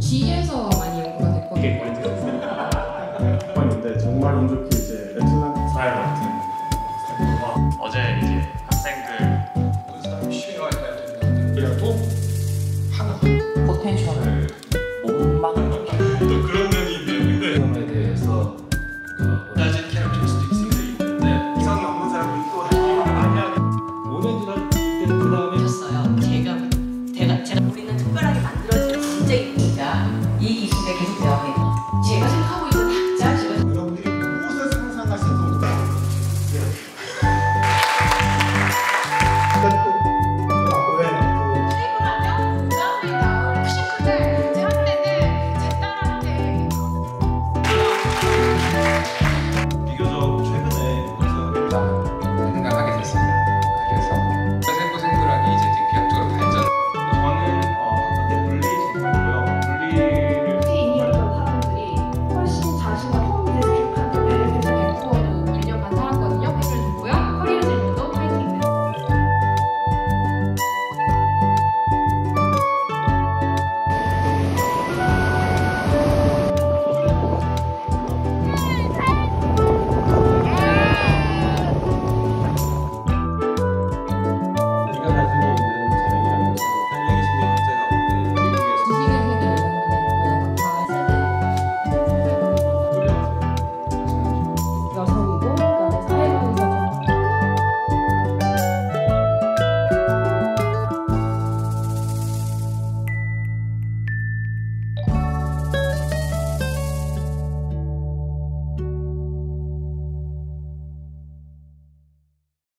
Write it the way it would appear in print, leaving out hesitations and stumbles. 뒤에서 많이 연구가 될 것 같아요. 근데 정말 운 좋게 이제 레트난 사회 같은 어제 이제 학생들 쉬어야 된다는 그리고 또 하나 포텐셜을